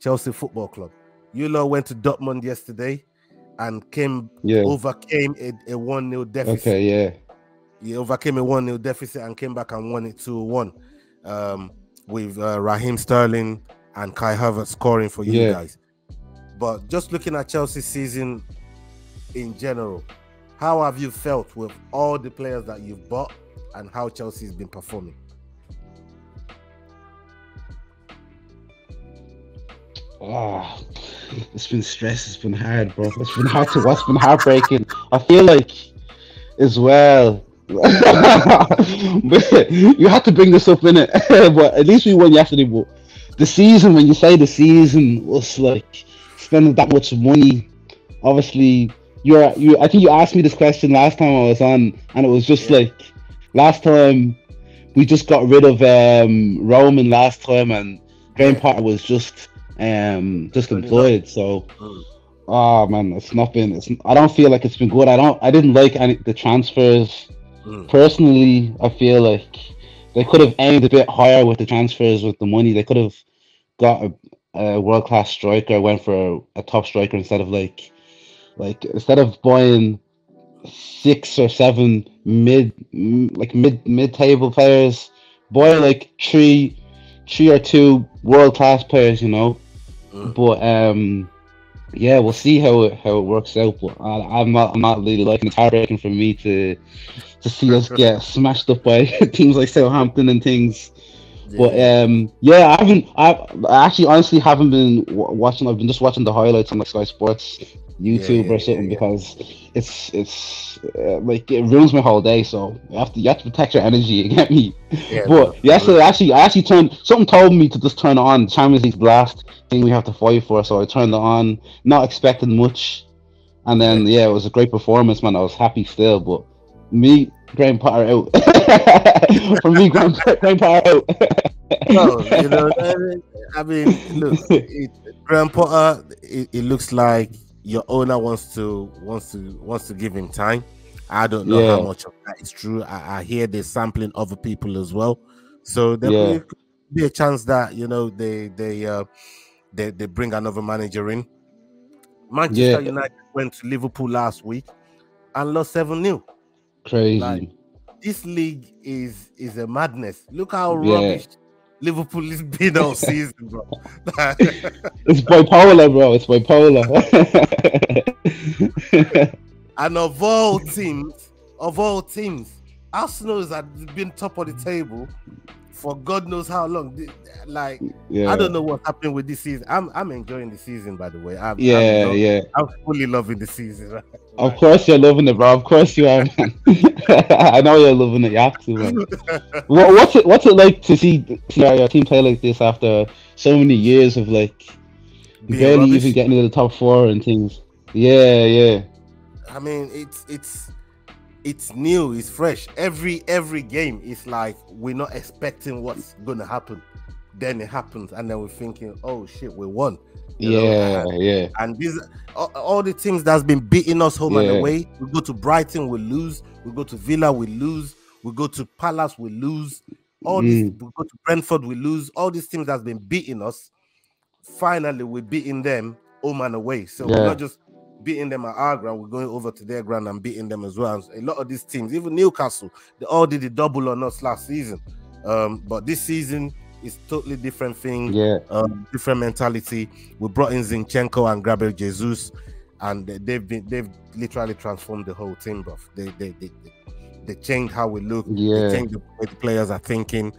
Chelsea Football Club. You lot went to Dortmund yesterday and overcame a 1-0 deficit. Okay, yeah. You overcame a 1-0 deficit and came back and won it 2-1 with Raheem Sterling and Kai Havertz scoring for you guys. But just looking at Chelsea's season in general, how have you felt with all the players that you've bought and how Chelsea's been performing? Oh, it's been stress. It's been hard, bro. It's been hard to watch. Been heartbreaking. I feel like, as well, you had to bring this up, innit? But at least we won yesterday. But the season, when you say the season was like spending that much money, obviously I think you asked me this question last time I was on, and it was just like last time we just got rid of Roman last time, and Graham Potter was just employed. So man, it's not been, I don't feel like it's been good. I didn't like the transfers personally. I feel like they could have aimed a bit higher with the transfers, with the money. They could have got a world-class striker, went for a top striker instead of instead of buying 6 or 7 mid-table players, buy like 3 or 2 world-class players, you know. But yeah, we'll see how it works out. But I'm not really liking. It's heartbreaking for me to see us get smashed up by teams like Southampton and things. Yeah. But yeah, I actually honestly haven't been watching. I've been just watching the highlights on like Sky Sports YouTube or something, because it's like it ruins my whole day. So you have to protect your energy. You get me? Yeah, but yesterday, I actually turned. Something told me to just turn it on. Champions League blast thing we have to fight for. So I turned it on, not expecting much, and then yeah, it was a great performance, man. I was happy still, but Graham Potter out. For me, Graham Potter out. No, you know, I mean, look, Graham Potter. It looks like your owner wants to give him time. I don't know how much of that is true. I hear they're sampling other people as well, so there will be a chance that, you know, they bring another manager in. Manchester United went to Liverpool last week and lost 7-0. Crazy. Like, this league is a madness. Look how rubbish Liverpool has been all season, bro. It's bipolar, bro. It's bipolar. And of all teams, Arsenal has been top of the table for God knows how long. Like, I don't know what's happening with this season. I'm enjoying the season, by the way. I'm fully loving the season. Right? Of course you're loving it, bro. Of course you are, man. I know you're loving it. You have to, man. What's it like to see your team play like this after so many years of like barely even getting to the top 4 and things? Yeah, yeah. I mean, it's new, it's fresh. Every game is like we're not expecting what's gonna happen. Then it happens, and then we're thinking, "Oh shit, we won!" You know? And these all the teams that's been beating us home and away. We go to Brighton, we lose. We go to Villa, we lose. We go to Palace, we lose. All these, we go to Brentford, we lose. All these teams that's been beating us. Finally, we're beating them home and away. So we're not just beating them at our ground, we're going over to their ground and beating them as well. A lot of these teams, even Newcastle, they all did a double on us last season. But this season is totally different thing, different mentality. We brought in Zinchenko and Gabriel Jesus, and they've literally transformed the whole team, bro. They changed how we look, they changed the way the players are thinking.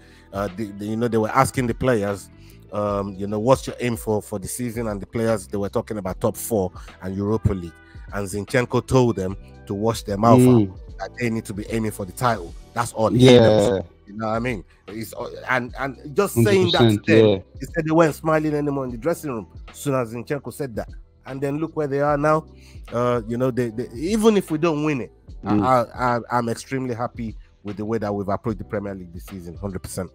You know, they were asking the players, you know, what's your aim for the season? And the players, they were talking about top 4 and Europa League. And Zinchenko told them to wash their mouth out, that they need to be aiming for the title. That's all. You know what I mean? And just saying that today, he said they weren't smiling anymore in the dressing room as soon as Zinchenko said that. And then look where they are now. You know, they even if we don't win it, I'm extremely happy with the way that we've approached the Premier League this season, 100%.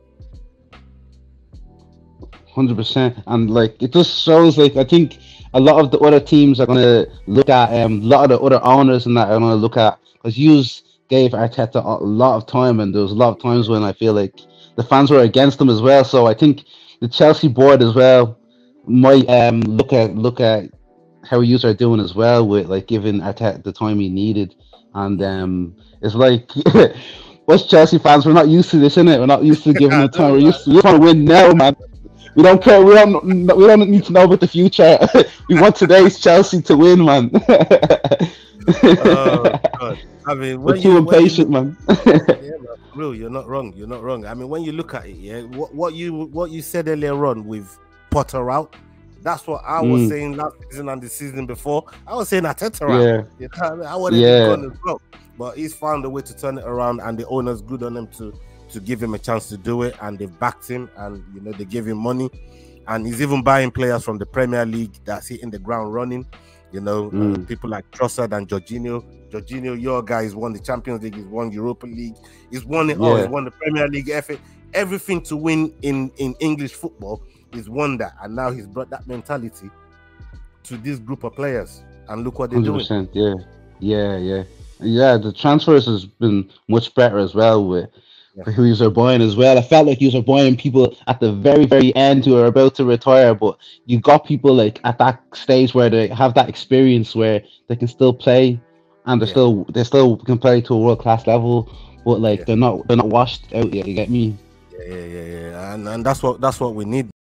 100%, and like it just shows, like I think a lot of the other teams are gonna look at a lot of the other owners and that are gonna look at, because you gave Arteta a lot of time, and there was a lot of times when I feel like the fans were against him as well. So I think the Chelsea board as well, might look at how you are doing as well with like giving Arteta the time he needed, and it's like us Chelsea fans, we're not used to this, innit? We're not used to giving the time. We want to win now, man. We don't care. We don't need to know about the future. We want today's Chelsea to win, man. Oh God! I mean, we're too impatient, man. Real, you're not wrong. You're not wrong. I mean, when you look at it, yeah, what you said earlier on with Potter out, that's what I was saying last season and the season before. I was saying Arteta out. Yeah. You know what I mean? I wanted him gone as well, but he's found a way to turn it around, and the owner's good on him to give him a chance to do it, and they've backed him, and you know they gave him money, and he's even buying players from the Premier League that's hitting the ground running. You know, people like Trossard and Jorginho. Jorginho, your guy, has won the Champions League, he's won Europa League, he's won it all, he's won the Premier League, FA, everything to win in English football. He's won that, and now he's brought that mentality to this group of players, and look what they're doing. Yeah, the transfers has been much better as well with who you are buying as well. I felt like you were buying people at the very, very end who are about to retire, but you got people like at that stage where they have that experience where they can still play, and they still can play to a world class level, but like they're not washed out yet. You get me? Yeah, and that's what we need.